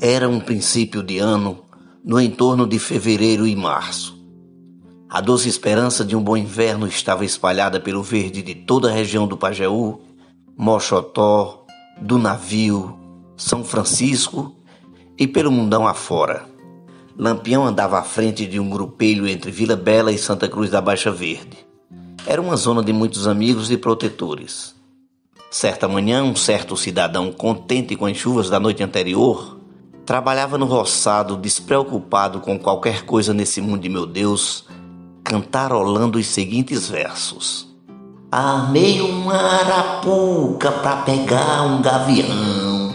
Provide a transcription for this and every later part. Era um princípio de ano, no entorno de fevereiro e março. A doce esperança de um bom inverno estava espalhada pelo verde de toda a região do Pajeú, Moxotó, do Navio, São Francisco e pelo mundão afora. Lampião andava à frente de um grupelho entre Vila Bela e Santa Cruz da Baixa Verde. Era uma zona de muitos amigos e protetores. Certa manhã, um certo cidadão, contente com as chuvas da noite anterior, trabalhava no roçado, despreocupado com qualquer coisa nesse mundo de meu Deus, cantarolando os seguintes versos. Armei uma arapuca pra pegar um gavião,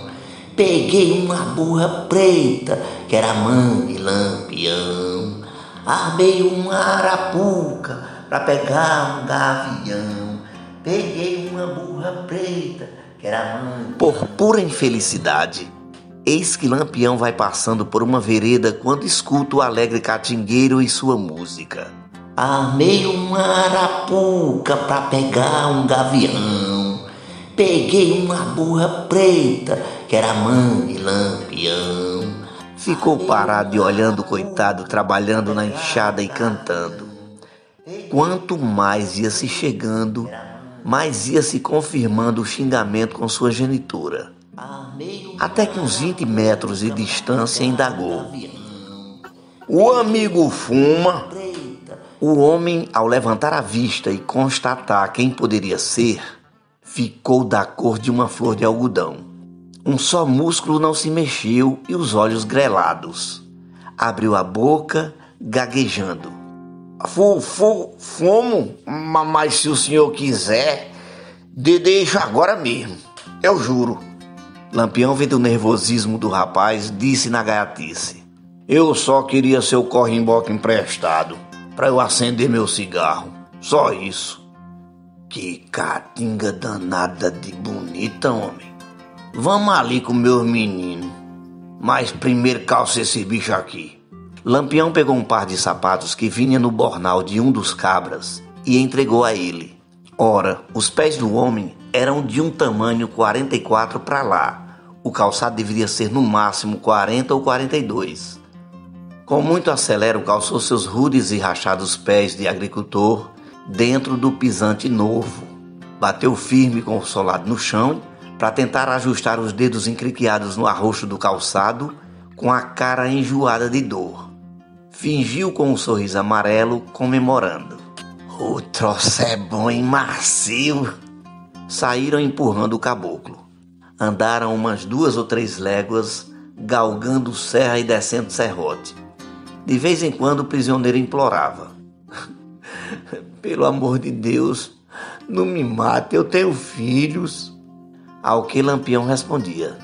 peguei uma burra preta que era mãe de Lampião. Armei uma arapuca pra pegar um gavião, peguei uma burra preta que era mãe de... Por pura infelicidade, eis que Lampião vai passando por uma vereda quando escuta o alegre catingueiro e sua música. Armei uma arapuca pra pegar um gavião, peguei uma burra preta que era mãe de Lampião. Ficou parado e olhando o coitado trabalhando na enxada e cantando. Quanto mais ia se chegando, mais ia se confirmando o xingamento com sua genitura. Até que uns 20 metros de distância indagou. O amigo fuma? O homem, ao levantar a vista e constatar quem poderia ser, ficou da cor de uma flor de algodão. Um só músculo não se mexeu e os olhos grelados. Abriu a boca, gaguejando. Fumo, mas se o senhor quiser, deixo agora mesmo, eu juro. Lampião, vendo o nervosismo do rapaz, disse na gaiatice: eu só queria seu corrimboque emprestado para eu acender meu cigarro, só isso. Que catinga danada de bonita, homem. Vamos ali com meus meninos, mas primeiro calça esse bicho aqui. Lampião pegou um par de sapatos que vinha no bornal de um dos cabras e entregou a ele. Ora, os pés do homem eram de um tamanho 44 para lá. O calçado deveria ser no máximo 40 ou 42. Com muito acelero, calçou seus rudes e rachados pés de agricultor dentro do pisante novo. Bateu firme com o solado no chão para tentar ajustar os dedos encriquiados no arroxo do calçado com a cara enjoada de dor. Fingiu com um sorriso amarelo, comemorando. O troço é bom e macio. Saíram empurrando o caboclo. Andaram umas 2 ou 3 léguas, galgando serra e descendo serrote. De vez em quando o prisioneiro implorava: pelo amor de Deus, não me mate, eu tenho filhos. Ao que Lampião respondia: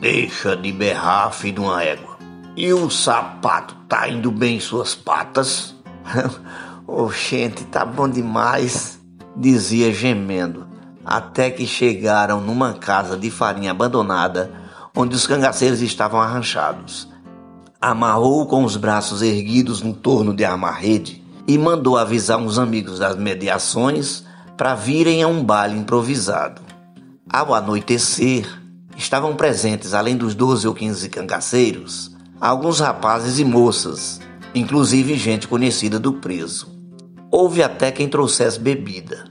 deixa de berrar, filho de uma égua. E o sapato tá indo bem em suas patas? Oxente, tá bom demais, dizia gemendo. Até que chegaram numa casa de farinha abandonada, onde os cangaceiros estavam arranchados. Amarrou com os braços erguidos no torno de amarrede e mandou avisar uns amigos das mediações para virem a um baile improvisado. Ao anoitecer, estavam presentes, além dos 12 ou 15 cangaceiros, alguns rapazes e moças, inclusive gente conhecida do preso. Houve até quem trouxesse bebida.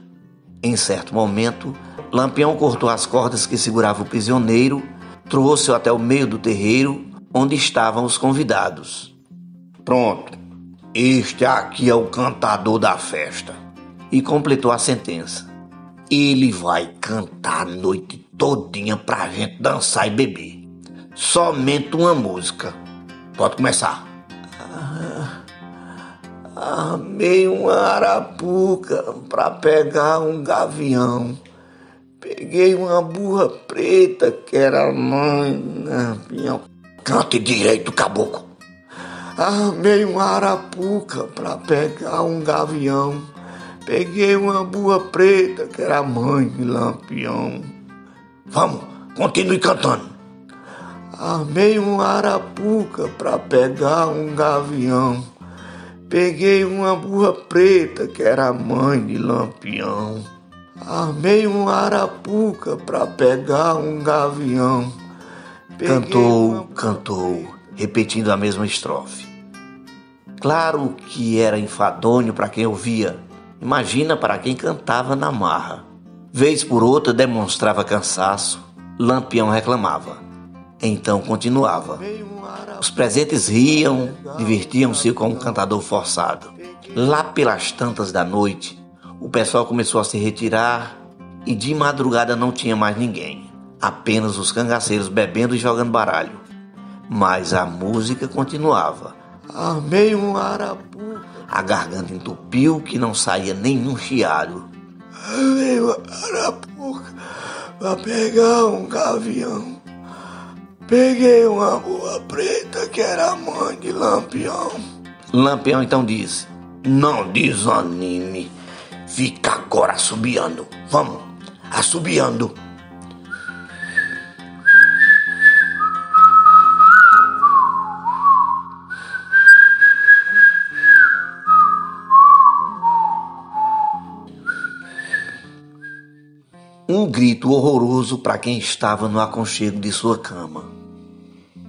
Em certo momento, Lampião cortou as cordas que segurava o prisioneiro, trouxe-o até o meio do terreiro, onde estavam os convidados. Pronto, este aqui é o cantador da festa. E completou a sentença. Ele vai cantar a noite todinha pra gente dançar e beber. Somente uma música. Pode começar. Armei uma arapuca pra pegar um gavião, peguei uma burra preta que era mãe de Lampião. Cante direito, caboclo. Armei uma arapuca pra pegar um gavião, peguei uma burra preta que era mãe de Lampião. Vamos, continue cantando. Armei uma arapuca para pegar um gavião. Peguei uma burra preta que era mãe de Lampião. Armei uma arapuca para pegar um gavião. Cantou, repetindo a mesma estrofe. Claro que era enfadonho para quem ouvia. Imagina para quem cantava na marra. Vez por outra demonstrava cansaço. Lampião reclamava. Então continuava. Os presentes riam, divertiam-se com um cantador forçado. Lá pelas tantas da noite, o pessoal começou a se retirar e de madrugada não tinha mais ninguém. Apenas os cangaceiros bebendo e jogando baralho. Mas a música continuava. Armei um arapuca. A garganta entupiu que não saía nenhum chiado. Armei um arapuca pra pegar um gavião. Peguei uma boa preta que era mãe de Lampião. Lampião então disse: não desanime. Fica agora assobiando. Vamos, assobiando. Um grito horroroso para quem estava no aconchego de sua cama.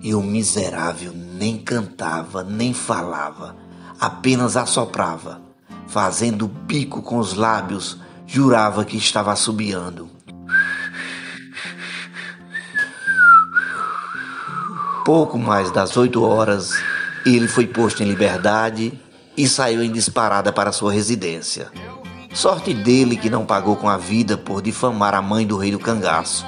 E o miserável nem cantava, nem falava, apenas assoprava. Fazendo bico com os lábios, jurava que estava assobiando. Pouco mais das 8 horas, ele foi posto em liberdade e saiu em disparada para sua residência. Sorte dele que não pagou com a vida por difamar a mãe do rei do cangaço.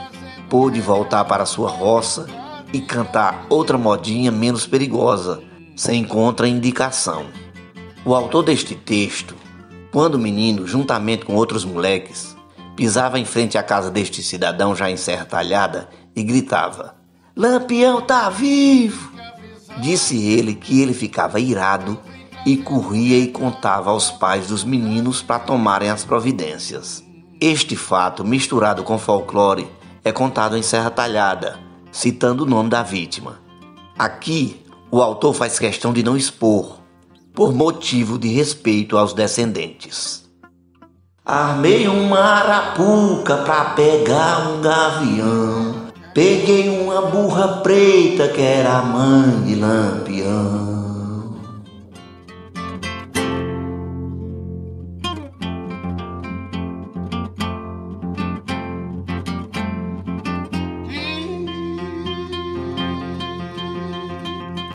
Pôde voltar para sua roça e cantar outra modinha menos perigosa, sem contraindicação. O autor deste texto, quando menino, juntamente com outros moleques, pisava em frente à casa deste cidadão já em Serra Talhada e gritava: Lampião tá vivo! Disse ele que ele ficava irado e corria e contava aos pais dos meninos para tomarem as providências. Este fato, misturado com folclore, é contado em Serra Talhada, citando o nome da vítima. Aqui, o autor faz questão de não expor, por motivo de respeito aos descendentes. Armei uma arapuca pra pegar um gavião. Peguei uma burra preta que era a mãe de Lampião.